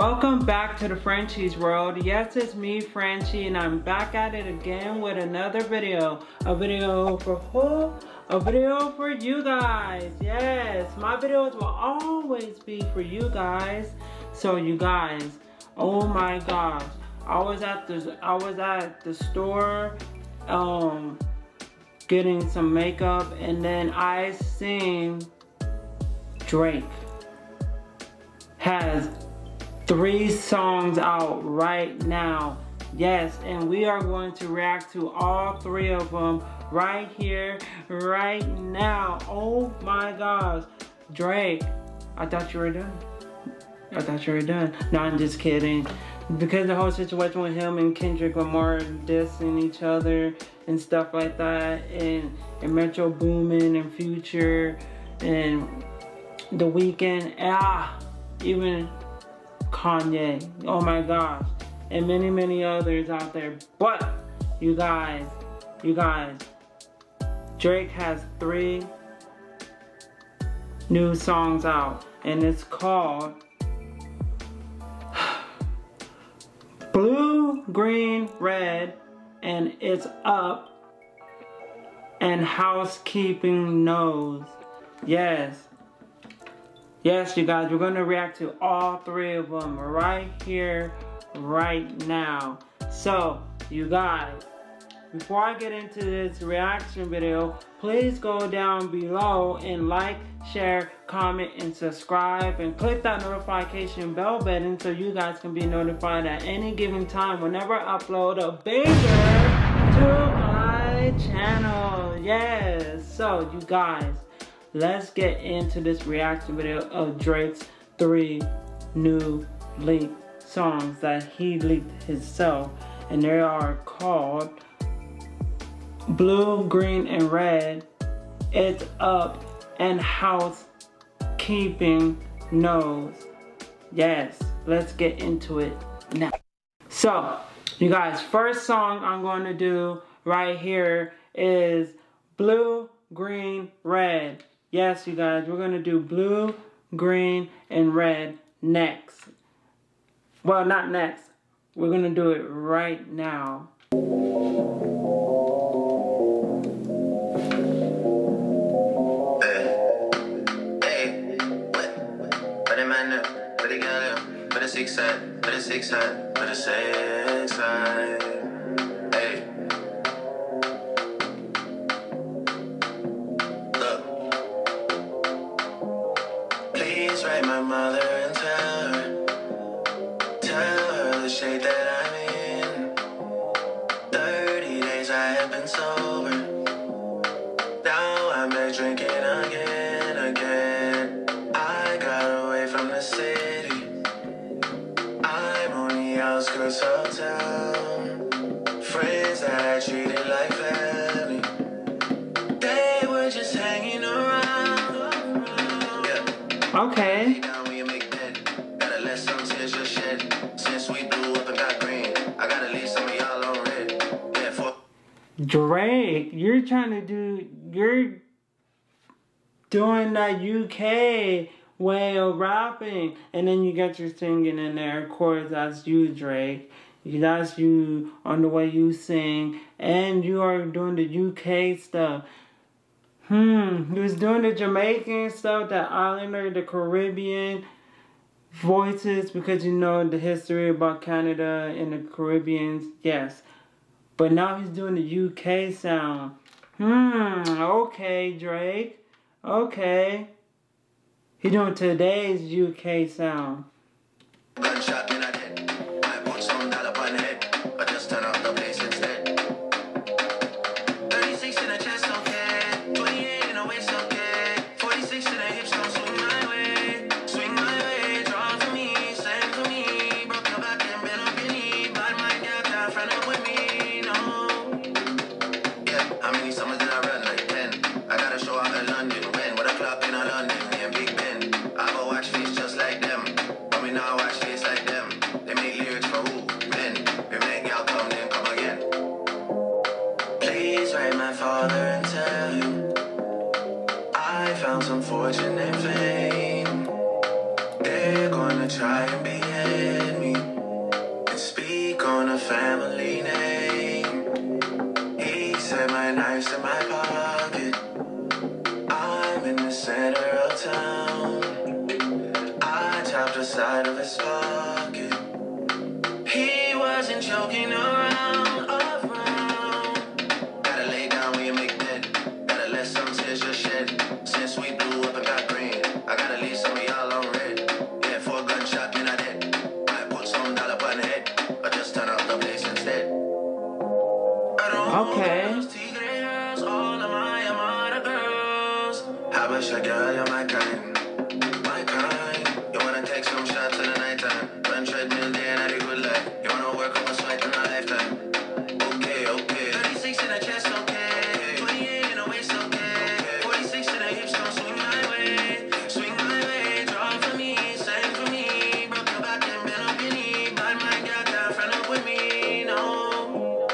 Welcome back to the Frenchie's World. Yes, it's me, Frenchie, and I'm back at it again with another video. A video for who? A video for you guys. Yes, my videos will always be for you guys. So you guys, oh my gosh, I was at the store getting some makeup, and then I seen Drake has 3 songs out right now. Yes, and we are going to react to all 3 of them right here, right now. Oh my gosh, Drake, I thought you were done. I thought you were done. No, I'm just kidding. Because the whole situation with him and Kendrick Lamar dissing each other and stuff like that, and Metro Boomin and Future and The Weeknd, even Kanye, oh my gosh, and many others out there. But you guys, Drake has 3 new songs out, and it's called Blue, Green, Red, and It's Up, and Housekeeping Knows. Yes, you guys, we're going to react to all 3 of them right here, right now. So you guys, before I get into this reaction video, please go down below and like, share, comment, and subscribe, and click that notification bell button so you guys can be notified at any given time whenever I upload a banger to my channel. Yes, so you guys, let's get into this reaction video of Drake's 3 new leaked songs that he leaked himself, and they are called Blue, Green, and Red, It's Up, and Housekeeping Knows. Yes, let's get into it now. So, you guys, first song I'm going to do right here is Blue, Green, Red. Yes, you guys, we're going to do Blue, Green, and Red next. Well, not next. We're going to do it right now. But it's exciting. Hey. Look. Please write my mother and tell her the shade that I'm in. 30 days I have been sober. Now I'm back drinking again. I got away from the city. Outskirts of town, friends that I treated like family, they were just hanging around. Yeah. Okay. Now we make bed, gotta let some tears just shed. Since we blew up and got green, I gotta leave some of y'all on red. Yeah, for Drake, you're doing that UK way of rapping, and then you get your singing in there. Of course, that's you, Drake. That's you on the way you sing, and you are doing the UK stuff. You was doing the Jamaican stuff, the Islander, the Caribbean voices, because you know the history about Canada and the Caribbeans. Yes, but now he's doing the UK sound. Okay, Drake. Okay. He doing today's UK sound. Gunshot in a head. I put some dollar on head. I just turn off the place instead. 36 in a chest, okay. 28 in a waist, okay. 46 in a hips, don't swing my way. Swing my way, draw to me, send to me. Broke your back and been up your knee. But my girl can't friend up with me, no. Yeah, how many summers did I run? Like 10. I gotta show out in London. When? What a clock in a London. Fortune and fame, they're gonna try and behave. and my knives in my pocket. I'm in the center of town. I tapped the side of his pocket. He wasn't joking around. Gotta lay down when you make bed. Gotta let some tears just shed. Since we blew up and got green, I gotta leave some of y'all on red. Yeah, for a gunshot, you're not dead. I put some dollar button head. I just turn out the place instead. Okay. I wish I got you my kind. My kind. You wanna take some shots in the nighttime? Run treadmill day and I do good life. You wanna work on a sweat in a lifetime? Okay, okay. 36 in a chest, okay. 28 in a waist, okay. 46 in a hips, don't swing my way. Swing my way, draw for me, send for me. Broke your back and bent up your knee. But my God, that friend up with me, no.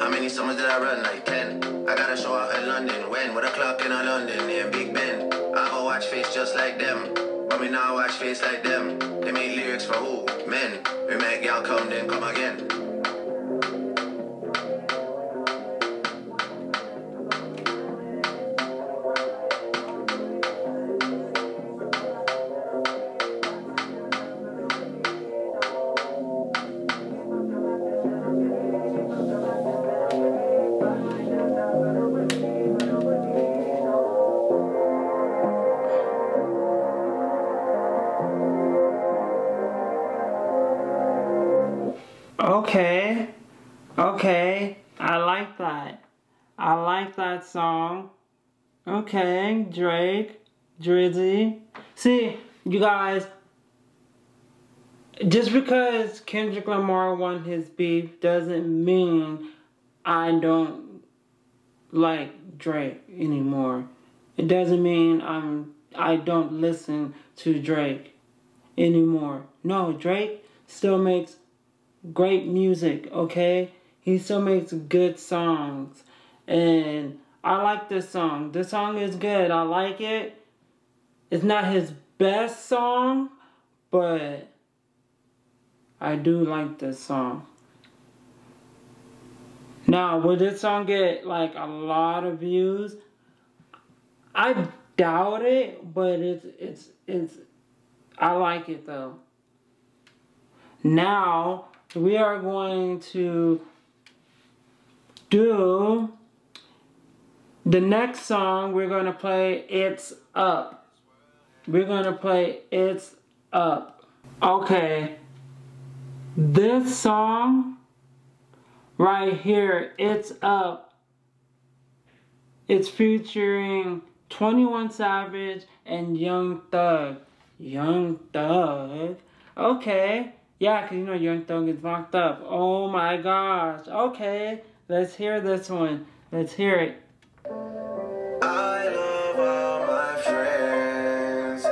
How many summers did I run? Like 10. I gotta show out in London. When? With a clock in a London, near Big Ben. I go watch face just like them. But me now watch face like them. They make lyrics for who? Men. We make y'all come then come again. Okay, okay, I like that. I like that song. Okay, Drake, Drizzy. See, you guys, just because Kendrick Lamar won his beef doesn't mean I don't like Drake anymore. It doesn't mean I don't listen to Drake anymore. No, Drake still makes great music, okay? He still makes good songs. And I like this song. This song is good. I like it. It's not his best song, but I do like this song. Now, will this song get like a lot of views? I doubt it, but I like it though. Now, we are going to do the next song. We're going to play It's Up. We're going to play It's Up. Okay. This song right here, It's Up. It's featuring 21 Savage and Young Thug. Young Thug. Okay. Yeah, because you know Young Thug is locked up. Oh my gosh. Okay, let's hear this one. Let's hear it. I love all my friends.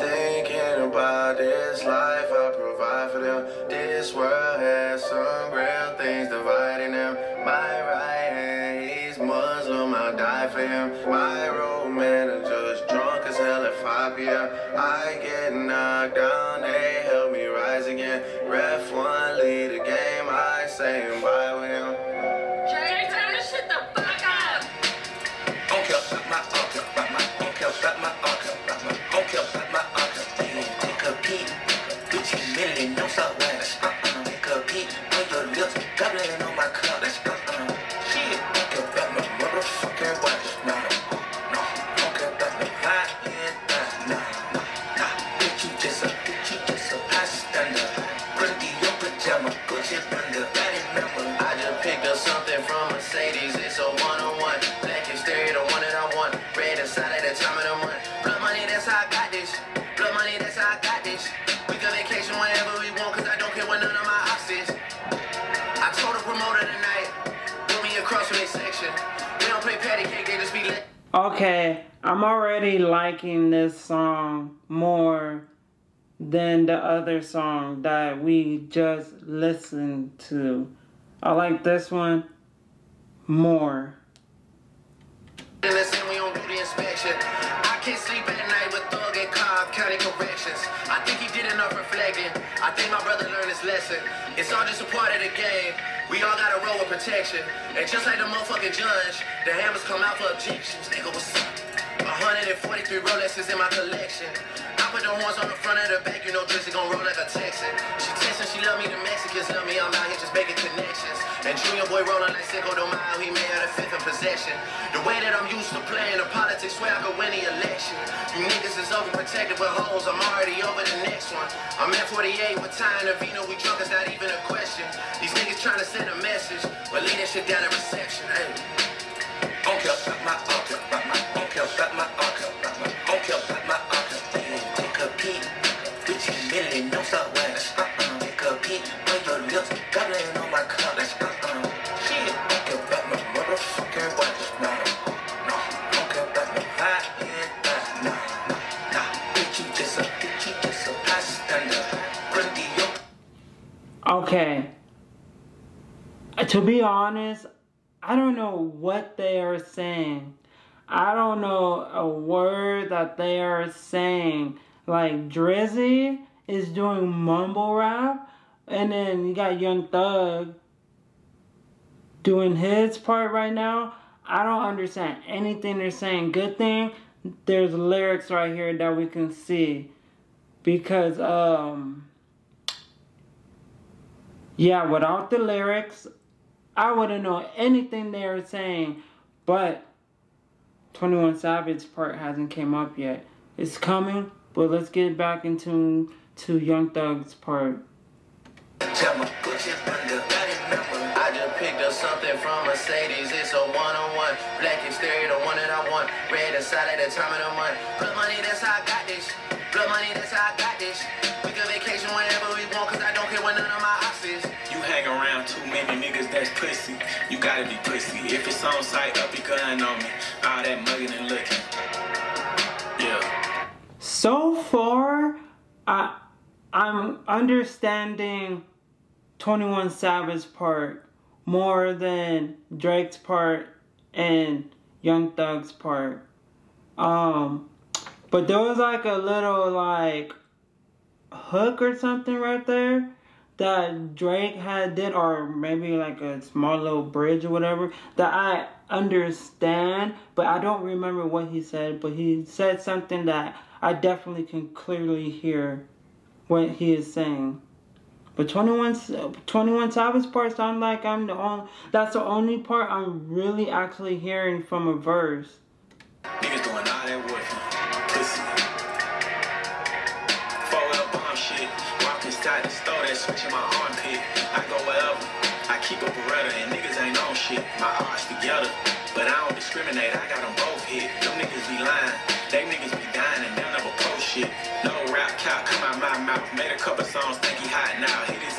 Thinking about this life I provide for them. This world has some real things dividing them. My right hand, he's Muslim, I'll die for him. My road manager's drunk as hell at 5 p.m. I get knocked down, they help me rise again. Ref one, lead the game, I say bye with him. Jay, turn this shit the fuck up! Okay, take a peek, bitch, you merely no southwest. Take a peek, put your lips, gobbling on my cup. Shit, okay, back my motherfucking wife. Okay, I'm already liking this song more than the other song that we just listened to. I like this one more. Listen, we don't do the inspection. I can't sleep at night with Thug and Cobb County Corrections. I think he did enough reflecting. I I think my brother learned his lesson. It's all just a part of the game. We all got a role of protection. And just like the motherfucking judge, the hammers come out for objections. Nigga, what's up? 143 Rolexes in my collection. I put the horns on the front of the back. You know Drizzy gon' roll like a Texan. She texting, she love me, the Mexicans love me. I'm out here just making connections. And Junior boy rolling like Cinco de Mayo. He made her the fifth in possession. The way that I'm used to playing the politics, swear I could win the election. You niggas is overprotected with hoes. I'm already over the next one. I'm at 48 with Ty and Avino. We drunk, it's not even a question. These niggas trying to send a message, but leave that shit down at reception. Hey. Don't care about my uncle, about my uncle, about my uncle, about my uncle, about my uncle. They compete with you, really no subways. They compete with your lips, gobbling on my colors. She don't care about my motherfucking wife. No, no, don't care about my vibe. No, no, no. Bitch, you just a bystander. Grandiose. Okay. To be honest, I don't know what they are saying. I don't know a word that they are saying. Like, Drizzy is doing mumble rap, and then you got Young Thug doing his part right now. I don't understand anything they're saying. Good thing there's lyrics right here that we can see, because yeah, without the lyrics, I wouldn't know anything they were saying. But 21 Savage part hasn't came up yet. It's coming, but let's get back into Young Thug's part. I just picked up something from Mercedes. It's a one-on-one. Black exterior, the one that I want. Red inside at the time of the month. Blood money, that's how I got this. Blood money, that's how I got this. We can vacation whenever we want, cause I don't care what none of my ops is. You hang around too many niggas, that's pussy. You gotta be pussy. If it's on site, up your gun on me. All that mugging and looking. Yeah. So far, I'm understanding 21 Savage part more than Drake's part and Young Thug's part. But there was like a little like hook or something right there that Drake had did, or maybe like a small little bridge or whatever, that I understand, but I don't remember what he said. But he said something that I definitely can clearly hear what he is saying. But 21 Savage part sound like I'm the only, that's the only part I'm really actually hearing from a verse. Niggas doing all that work, pussy. Fold up bomb shit, walking tight and throw that switch in my armpit. I go wherever, I keep a Beretta and niggas ain't on shit. My arms together, but I don't discriminate, I got them both hit. Them niggas be lying, they niggas be dying and they'll never post shit. No rap cow come out my mouth, made a couple songs, think he hot now.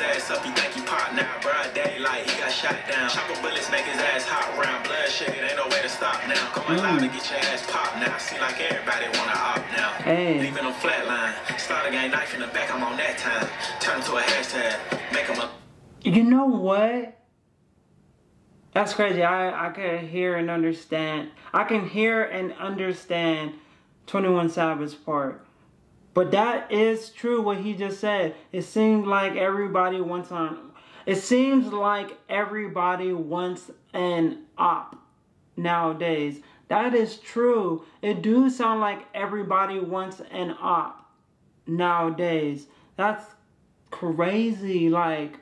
Ass up, he think he pop now, bro. Daylight, he got shot down. Chopper bullets make his ass hot round. Blood sugar, ain't no way to stop now. Come alive and get your ass popped now. Seem like everybody wanna opt now. Hey. Leaving them flatline. Start a gang knife in the back, I'm on that time. Turn to a hashtag, make him a. You know what? That's crazy. I can hear and understand. I can hear and understand 21 Savage part. But that is true what he just said. It seems like everybody wants on. It seems like everybody wants an op nowadays. That is true. It do sound like everybody wants an op nowadays. That's crazy. Like,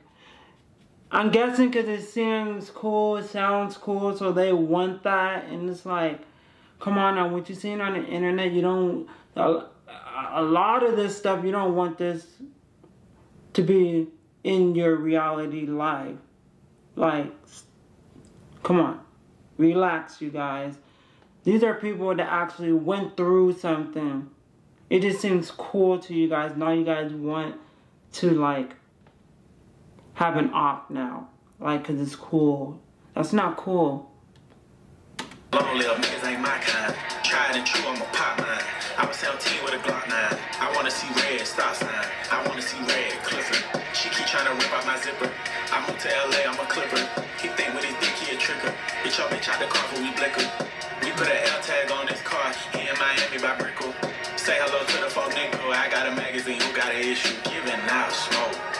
I'm guessing because it seems cool, it sounds cool, so they want that. And it's like, come on now, what you seeing on the internet, you don't. A lot of this stuff, you don't want this to be in your reality life. Like, come on. Relax, you guys. These are people that actually went through something. It just seems cool to you guys. Now you guys want to, like, have an op now. Like, because it's cool. That's not cool. Long live niggas ain't my kind. Tried and true, I'm a pop mine. I was 17 with a Glock 9. I wanna see red, stop sign. I wanna see red, Clifford. She keep trying to rip out my zipper. I moved to LA, I'm a clipper. He think with his dick, he a trigger. Bitch, y'all bitch out the car, but we blicker. We put an L tag on this car. He in Miami by Brickle. Say hello to the folk nigga. I got a magazine, who got an issue? Giving out smoke.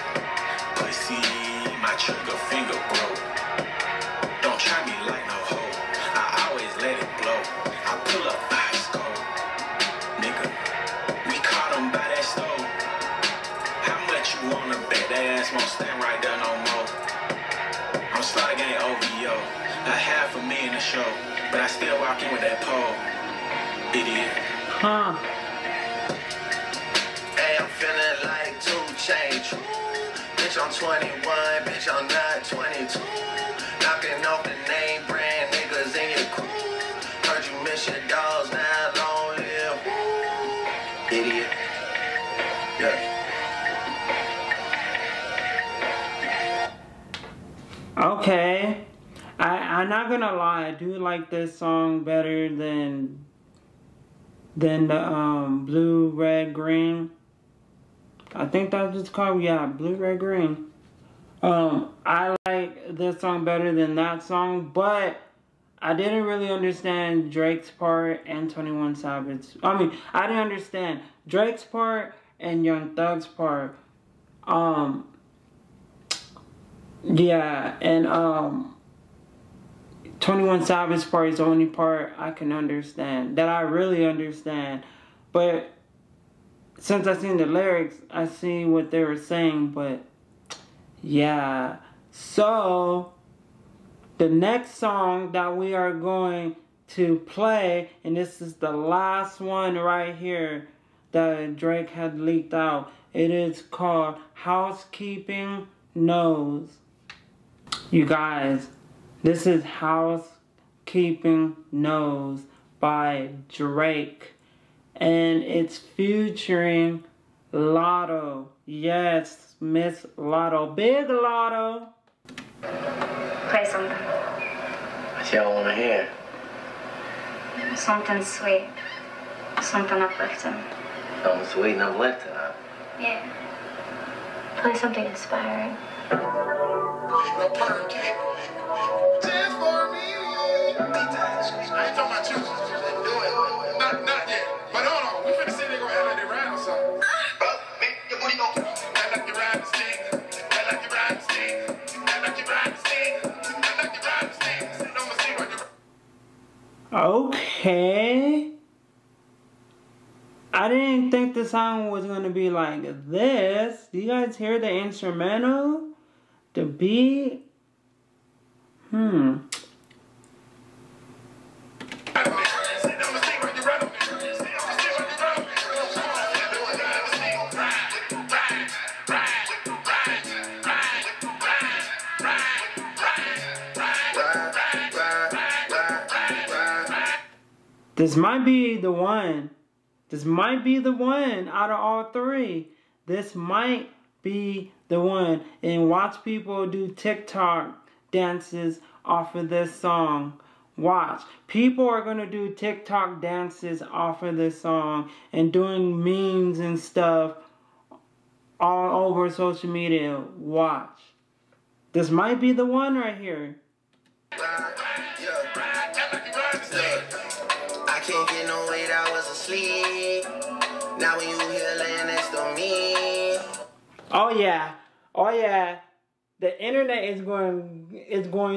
trigger finger broke. Don't try me like no hoe. I always let it blow. I pull up ice cold. Nigga, we caught him by that stove. How much you wanna bet that ass won't stand right there no more? I'm slide game OVO. I have $1 million to show, but I still walk in with that pole. Idiot. Huh. Hey, I'm feeling like 2 Chainz. Bitch, I'm 21, bitch, I'm not 22. Knocking off the name brand, niggas in your crew. Heard you miss your dogs, now long live. Idiot. Yeah. Okay. I'm not gonna lie, I do like this song better than the Blue, Red, Green. I think that's what it's called. Yeah, Blue, Red, Green. I like this song better than that song, but I didn't really understand Drake's part and 21 Savage. I mean, I didn't understand Drake's part and Young Thug's part. Yeah, and 21 Savage part is the only part I can understand, that I really understand. But since I seen the lyrics, I seen what they were saying, but yeah. So the next song that we are going to play, and this is the last one right here that Drake had leaked out. It is called Housekeeping Knows. You guys, this is Housekeeping Knows by Drake. And it's featuring Latto. Yes, Miss Latto. Big Latto. Play something. What y'all want to hear? Something sweet. Something uplifting. Something sweet and uplifting, huh? Yeah. Play something inspiring. Dance for me. I ain't talking about you. Not yet. But hold on. We finna see they gonna act like they ride or something. Okay. I didn't think the song was gonna be like this. Do you guys hear the instrumental? The beat? This might be the one. This might be the one out of all three. This might be the one. And watch people do TikTok dances off of this song. Watch. People are going to do TikTok dances off of this song and doing memes and stuff all over social media. Watch. This might be the one right here. Can't get no 8 hours of sleep. Now when you here laying next to me. Oh yeah. Oh yeah. The internet is going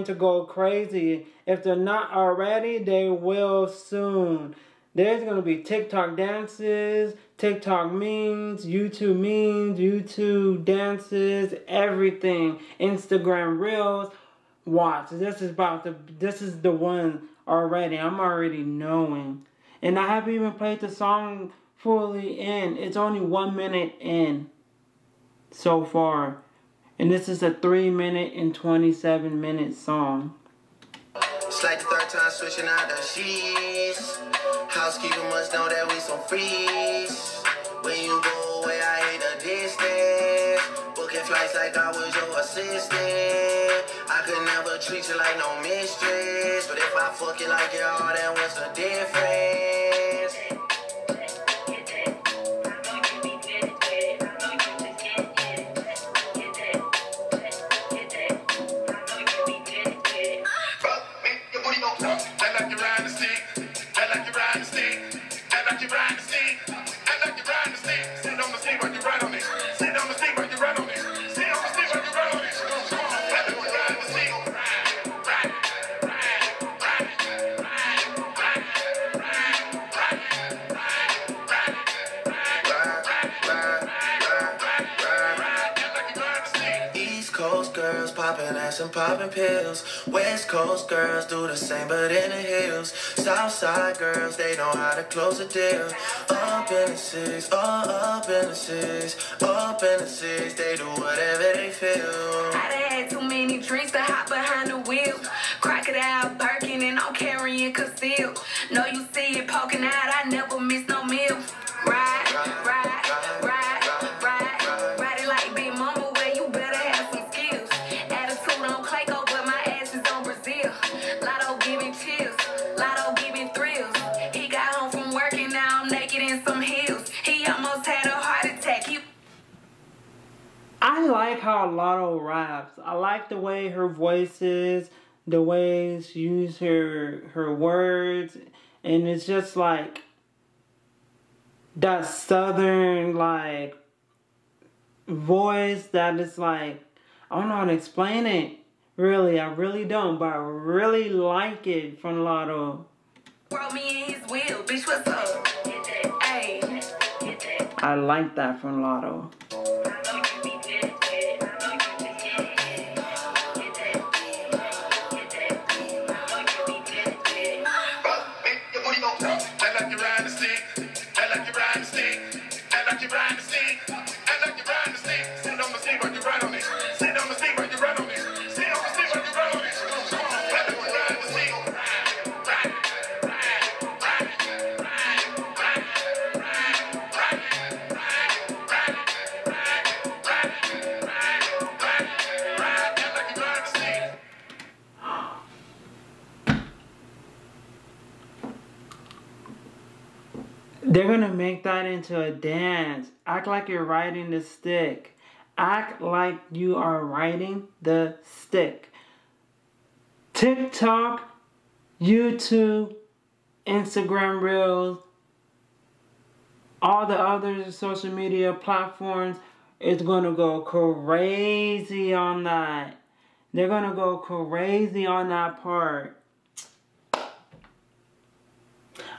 to go crazy. If they're not already, they will soon. There's gonna be TikTok dances, TikTok memes, YouTube memes, YouTube dances, everything. Instagram reels. Watch. This is the one. Already, I'm already knowing, and I haven't even played the song fully in. It's only 1 minute in so far, and this is a 3-minute and 27-minute song. It's like the 3rd time switching out the sheets. Housekeeper must know that we some freaks. When you go away, I hate the distance. Booking flights like I was your assistant. I could never treat you like no mistress, but if I fuck you like y'all, then what's the difference? I like you ride the stick. I like you ride the stick. I like you ride the stick. I like you ride the stick. Sit on the stick while you ride on it. Sit on the stick while you ride on it. Sit on the stick while you ride on it. some popping pills. West Coast girls do the same, but in the hills. Southside girls, they know how to close a deal. Up in the cities, up in the cities, up in the cities, they do whatever they feel. I done had too many drinks to hop behind the wheel. Crocodile Birkin and I'm carrying conceal. No, you see it poking out, I never miss no meal. Ride, ride. I like how Latto raps. I like the way her voice is, the way she uses her words, and it's just like that southern like voice that is like, I don't know how to explain it. Really, I really don't, but I really like it from Latto. Brought me in his wheel, bitch, what's up? Hey. I like that from Latto. They're gonna make that into a dance. Act like you're riding the stick. Act like you are riding the stick. TikTok, YouTube, Instagram Reels, all the other social media platforms is gonna go crazy on that. They're gonna go crazy on that part.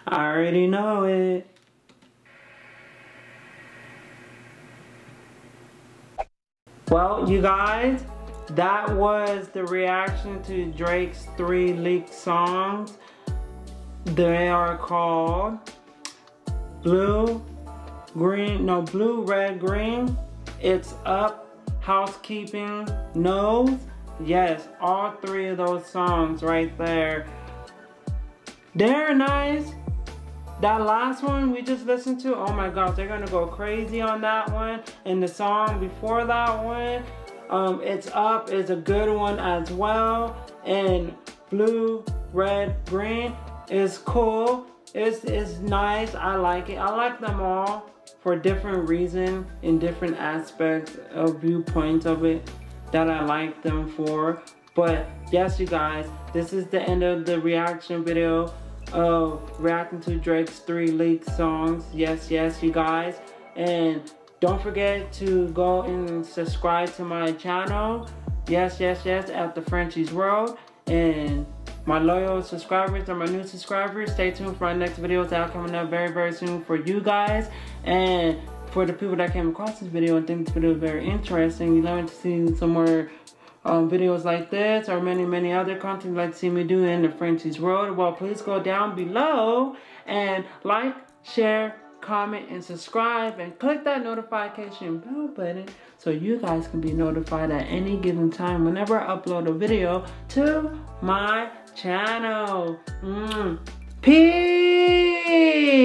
I already know it. Well, you guys, that was the reaction to Drake's 3 leaked songs. They are called Blue, Green, no, Blue, Red, Green, It's Up, Housekeeping, Nose. Yes, all 3 of those songs right there. They're nice. That last one we just listened to, oh my gosh, they're gonna go crazy on that one. And the song before that one, It's Up, is a good one as well. And Blue, Red, Green is cool. It's nice, I like it. I like them all for different reason and different aspects of viewpoints of it that I like them for. But yes, you guys, this is the end of the reaction video of reacting to Drake's 3 leaked songs. Yes, you guys, and don't forget to go and subscribe to my channel, yes, at the Frenchie's World. And my loyal subscribers and my new subscribers, stay tuned for our next videos that are coming up very, very soon for you guys. And for the people that came across this video and think this video is very interesting, you love to see some more videos like this or many other content like see me do in the Frenchie's World, well, please go down below and like, share, comment, and subscribe, and click that notification bell button so you guys can be notified at any given time whenever I upload a video to my channel. Peace.